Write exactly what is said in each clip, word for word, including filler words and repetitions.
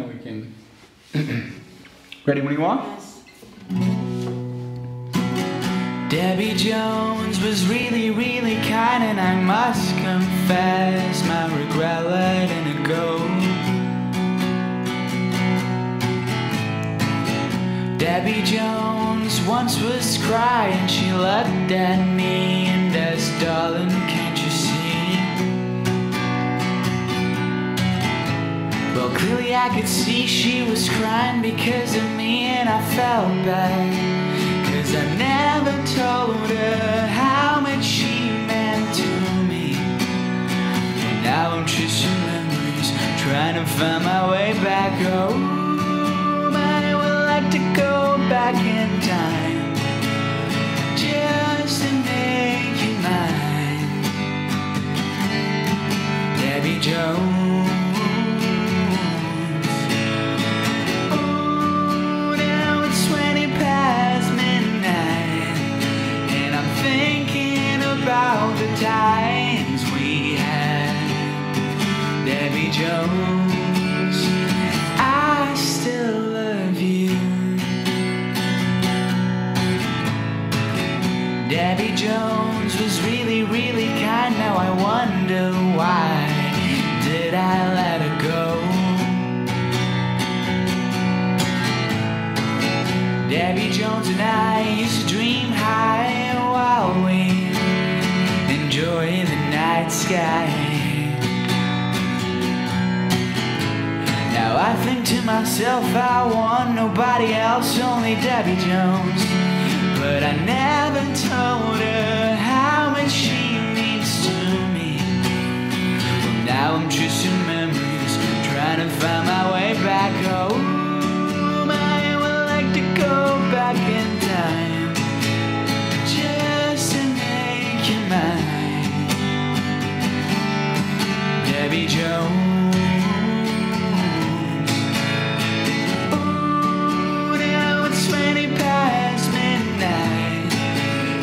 recording and we can... Ready when you are? Debbie Jones was really, really kind, and I must confess my regret letting it go. Debbie Jones once was crying, she looked at me and asked, darling, can't you see? Well, clearly I could see she was crying because of me, and I felt bad. I never told her how much she meant to me. And now I'm chasing memories, trying to find my way back home. I would like to go back in time, just to make you mine, Debbie Jones. Times we had, Debbie Jones, I still love you. Debbie Jones was really, really kind. Now I wonder why did I let her go? Debbie Jones and I used to dream high while we enjoy the night sky. Now I think to myself, I want nobody else, only Debbie Jones. But I never told her how much she means to me. Well, now I'm chasing memories, trying to find my way back home. I would like to go back in time, just to make you mine, Debbie Jones. Oh, now it's twenty past midnight,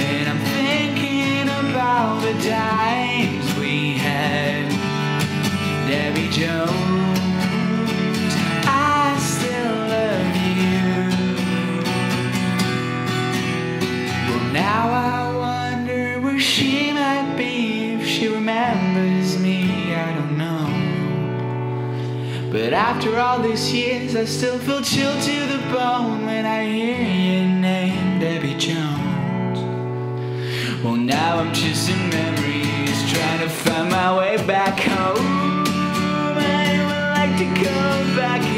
and I'm thinking about the times we had, Debbie Jones, I still love you. Well, now I wonder where she might be, if she remembers me, I don't know. But after all these years, I still feel chilled to the bone when I hear your name, Debbie Jones. Well, now I'm chasing memories, trying to find my way back home. I would like to go back